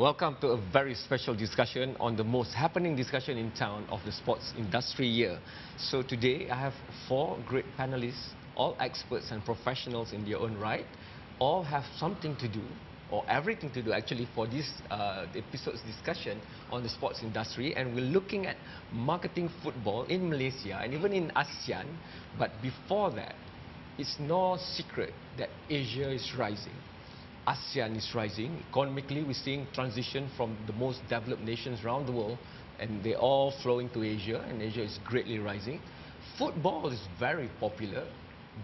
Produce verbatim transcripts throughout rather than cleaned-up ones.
Welcome to a very special discussion on the most happening discussion in town of the sports industry year. So today I have four great panelists, all experts and professionals in their own right. All have something to do, or everything to do actually, for this uh, episode's discussion on the sports industry. And we're looking at marketing football in Malaysia and even in ASEAN. But before that, it's no secret that Asia is rising. ASEAN is rising. Economically, we're seeing transition from the most developed nations around the world, and they're all flowing to Asia, and Asia is greatly rising. Football is very popular,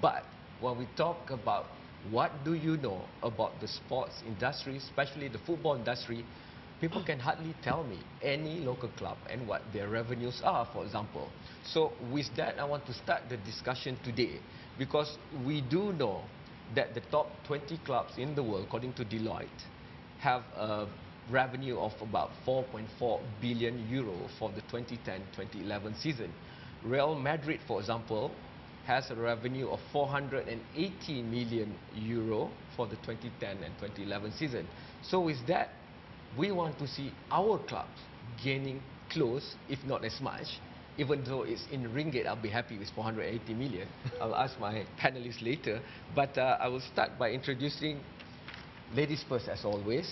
but when we talk about what do you know about the sports industry, especially the football industry, people can hardly tell me any local club and what their revenues are, for example. So with that, I want to start the discussion today, because we do know that the top twenty clubs in the world, according to Deloitte, have a revenue of about four point four billion euro for the twenty ten twenty eleven season. Real Madrid, for example, has a revenue of four hundred eighty million euro for the twenty ten and twenty eleven season. So with that, we want to see our clubs gaining close, if not as much. Even though it's in ringgit, I'll be happy with four hundred eighty million. I'll ask my panelists later. But uh, I will start by introducing ladies first, as always.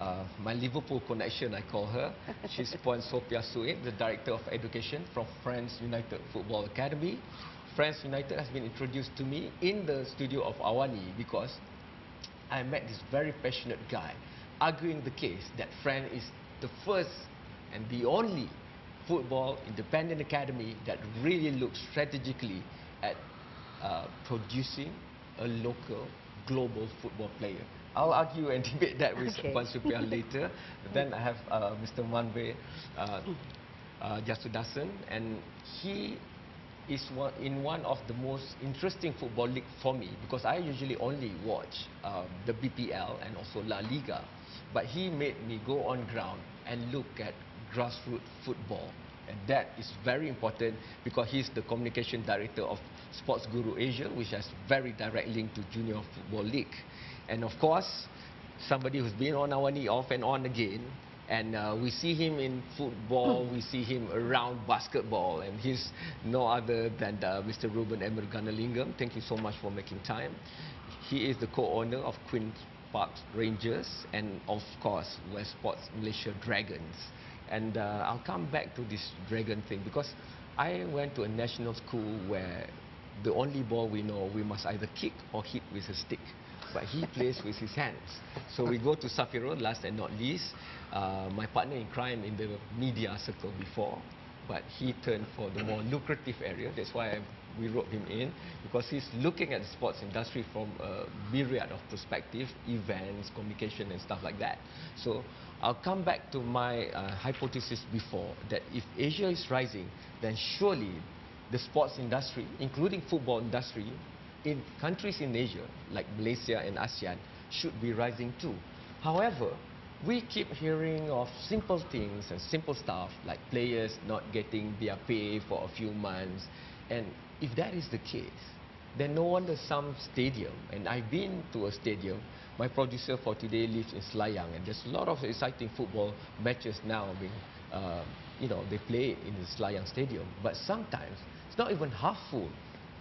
Uh, my Liverpool connection, I call her. She's Puan Sophia Suid, the Director of Education from Frenz United Football Academy. Frenz United has been introduced to me in the studio of Awani because I met this very passionate guy arguing the case that Frenz is the first and the only football independent academy that really looks strategically at uh, producing a local, global football player. I'll argue and debate that with okay. Puan Sophia later. Then I have uh, Mister Manvir uh, uh, Jesudasn, and he is one, in one of the most interesting football league for me, because I usually only watch um, the B P L and also La Liga, but he made me go on ground and look at grassroots football, and that is very important because he's the communication director of Sportsguru Asia, which has very direct link to Junior Football League. And of course, somebody who's been on our knee off and on again, and uh, we see him in football, we see him around basketball, and he's no other than uh, Mister Ruben Gnanalingam. Thank you so much for making time. He is the co-owner of Queen's Park Rangers and of course Westports Malaysia Dragons. And uh, I'll come back to this dragon thing, because I went to a national school where the only ball we know, we must either kick or hit with a stick. But he plays with his hands. So we go to Safirul, last and not least, uh, my partner in crime in the media circle before, but he turned for the more lucrative area. That's why I, we roped him in, because he's looking at the sports industry from a myriad of perspectives, events, communication and stuff like that. So I'll come back to my uh, hypothesis before, that if Asia is rising, then surely the sports industry, including football industry, in countries in Asia, like Malaysia and ASEAN, should be rising too. However, we keep hearing of simple things and simple stuff, like players not getting their pay for a few months. And if that is the case, then no wonder some stadium, and I've been to a stadium, my producer for today lives in Selayang, and there's a lot of exciting football matches now being, uh, you know, they play in the Selayang Stadium, but sometimes it's not even half full,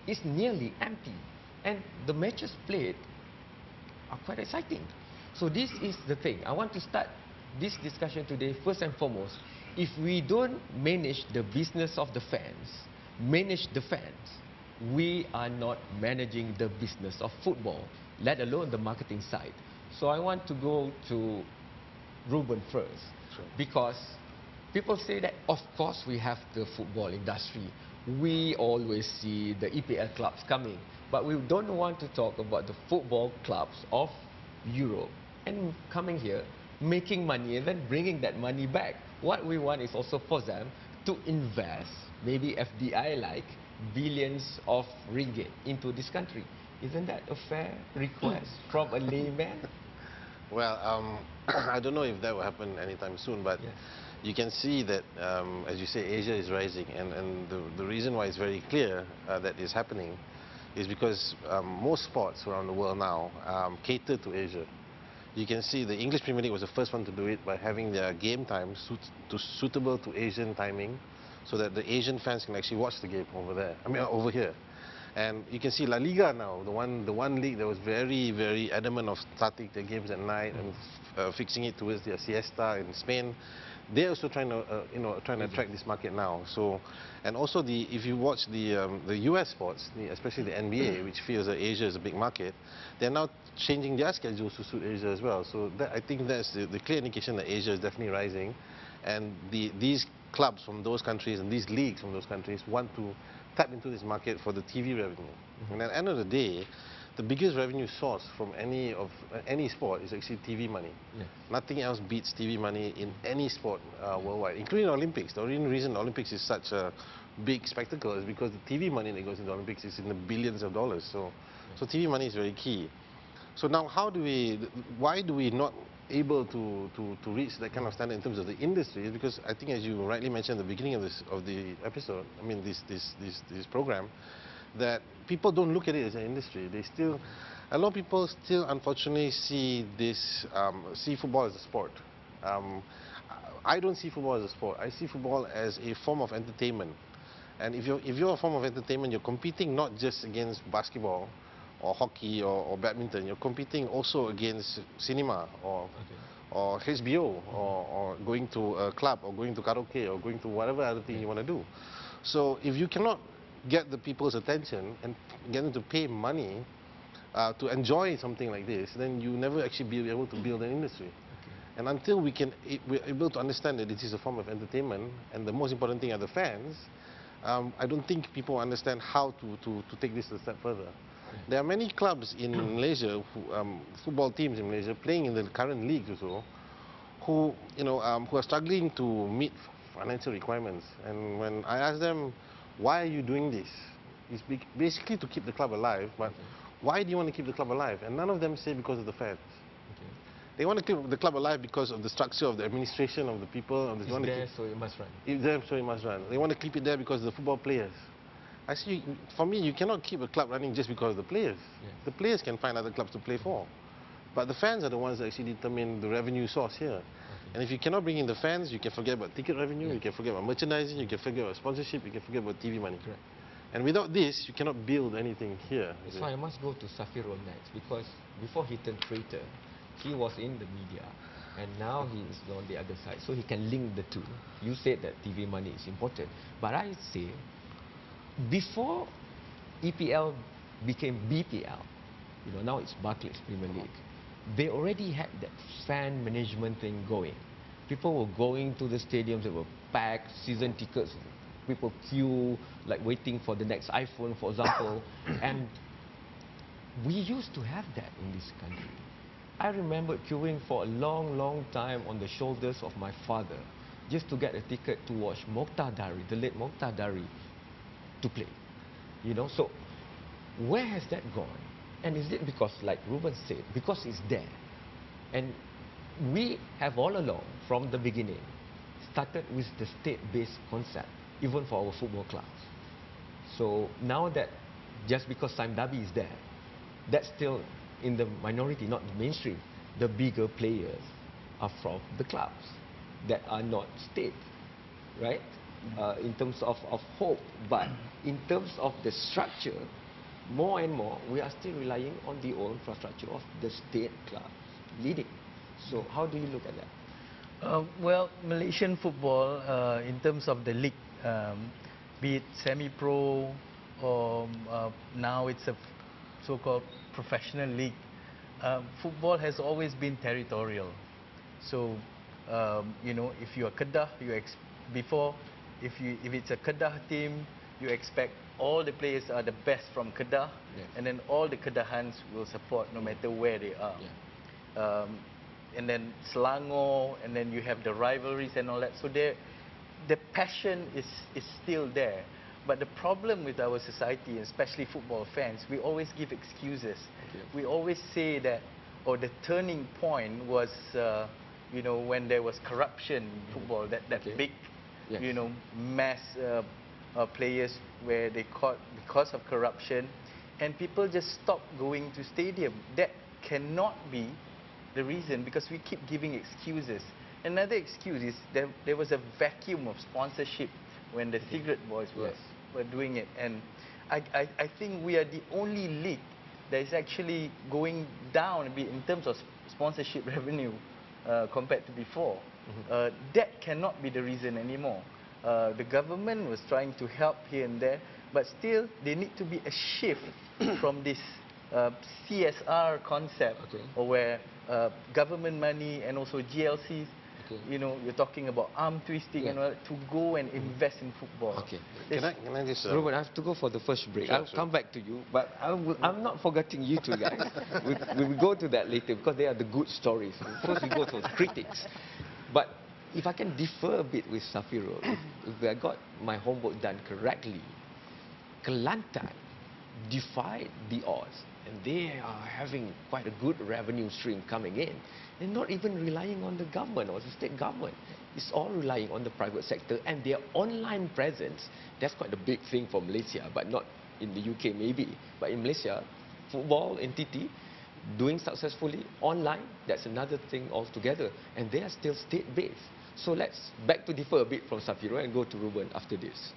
it's nearly empty, and the matches played are quite exciting. So this is the thing. I want to start this discussion today first and foremost. If we don't manage the business of the fans, manage the fans, we are not managing the business of football, let alone the marketing side. So I want to go to Ruben first, sure. Because people say that, of course, we have the football industry. We always see the E P L clubs coming, but we don't want to talk about the football clubs of Europe and coming here, making money and then bringing that money back. What we want is also for them to invest, maybe F D I-like, billions of ringgit into this country. Isn't that a fair request from a layman? Well, um, I don't know if that will happen anytime soon, but yes. You can see that, um, as you say, Asia is rising, and, and the, the reason why it's very clear uh, that is happening is because um, most sports around the world now um, cater to Asia. you can see the English Premier League was the first one to do it by having their game time suit to suitable to Asian timing, so that the Asian fans can actually watch the game over there. I mean, over here. And you can see La Liga now, the one, the one league that was very, very adamant of starting their games at night and uh, fixing it towards their siesta in Spain. They're also trying to, uh, you know, trying to attract this market now. So, and also the, if you watch the um, the U S sports, the, especially the N B A, which feels that Asia is a big market, they're now changing their schedules to suit Asia as well. So that, I think that's the, the clear indication that Asia is definitely rising, and the these clubs from those countries and these leagues from those countries want to tap into this market for the T V revenue. Mm-hmm. And at the end of the day, the biggest revenue source from any of uh, any sport is actually T V money. Yeah. Nothing else beats T V money in any sport uh, worldwide, including Olympics. The only reason the Olympics is such a big spectacle is because the T V money that goes into the Olympics is in the billions of dollars. So, yeah. so T V money is very key. So now, how do we? Why do we not able to to to reach that kind of standard in terms of the industry? Is because I think, as you rightly mentioned at the beginning of this of the episode, I mean this this this this program, that people don't look at it as an industry. They still, a lot of people still unfortunately see this, um, see football as a sport. Um, I don't see football as a sport. I see football as a form of entertainment. And if you're, if you're a form of entertainment, you're competing not just against basketball or hockey or, or badminton. You're competing also against cinema or, okay. or H B O mm-hmm. or, or going to a club or going to karaoke or going to whatever other thing you want to do. So if you cannot get the people's attention and get them to pay money uh, to enjoy something like this, then you never actually be able to build an industry. Okay. And until we can, it, we're able to understand that it is a form of entertainment, and the most important thing are the fans, um, I don't think people understand how to, to, to take this a step further. Okay. There are many clubs in Malaysia, who, um, football teams in Malaysia, playing in the current leagues also, who, you know, um, who are struggling to meet financial requirements. And when I ask them, why are you doing this? It's basically to keep the club alive, but okay. why do you want to keep the club alive? And none of them say because of the fans. Okay. They want to keep the club alive because of the structure of the administration of the people. Of the, it's there, so it must run. It's there, so it must run. They want to keep it there because of the football players. I see, for me, you cannot keep a club running just because of the players. Yeah. The players can find other clubs to play for. But the fans are the ones that actually determine the revenue source here. And if you cannot bring in the fans, you can forget about ticket revenue, yeah. you can forget about merchandising, you can forget about sponsorship, you can forget about T V money. Correct. And without this, you cannot build anything here. So I must go to Safirul next, because before he turned traitor, he was in the media, and now he is on the other side. So he can link the two. You said that T V money is important, but I say, before E P L became B P L, you know, now it's Barclays Premier League, they already had that fan management thing going. People were going to the stadiums, they were packed, season tickets, people queue, like waiting for the next iPhone, for example. And we used to have that in this country. I remember queuing for a long, long time on the shoulders of my father, just to get a ticket to watch Mokhtar Dahari, the late Mokhtar Dahari, to play. You know, so where has that gone? And is it because, like Ruben said, because it's there? And we have all along, from the beginning, started with the state-based concept, even for our football clubs. So now that just because Sime Darby is there, that's still in the minority, not the mainstream. The bigger players are from the clubs that are not state, right? Uh, in terms of, of hope, but in terms of the structure, more and more, we are still relying on the old infrastructure of the state clubs leading. So how do you look at that? Uh, well, Malaysian football, uh, in terms of the league, um, be it semi-pro or uh, now it's a so-called professional league, uh, football has always been territorial. So, um, you know, if you're Kedah, you ex before, if, you, if it's a Kedah team, you expect all the players are the best from Kedah, yes. and then all the Kedahans will support no matter where they are. Yeah. Um, and then Selangor, and then you have the rivalries and all that. So the passion is, is still there. But the problem with our society, especially football fans, we always give excuses. Okay. We always say that, or the turning point was, uh, you know, when there was corruption in football, that, that okay. big, yes. you know, mass... Uh, Uh, players where they caught because of corruption, and people just stop going to stadium. That cannot be the reason because we keep giving excuses. Another excuse is there, there was a vacuum of sponsorship when the cigarette boys were, yes. were doing it. And I, I, I think we are the only league that is actually going down a bit in terms of sponsorship revenue uh, compared to before. Mm-hmm. uh, that cannot be the reason anymore. Uh, the government was trying to help here and there, but still there need to be a shift from this uh, C S R concept, okay. or where uh, government money and also G L Cs, okay. you know, you're talking about arm twisting yeah. and all that, to go and invest in football. Okay. Can I, can I just, uh, Ruben, I have to go for the first break. Sure, I'll sure. come back to you, but I will, I'm not forgetting you two guys. we, we will go to that later because they are the good stories. First we go to the critics. But if I can differ a bit with Safirul, if, if I got my homework done correctly, Kelantan defied the odds and they are having quite a good revenue stream coming in. They're not even relying on the government or the state government. It's all relying on the private sector and their online presence. That's quite a big thing for Malaysia, but not in the U K maybe. But in Malaysia, football entity, doing successfully online, that's another thing altogether. And they are still state-based. So let's back to differ a bit from Safirul and go to Ruben after this.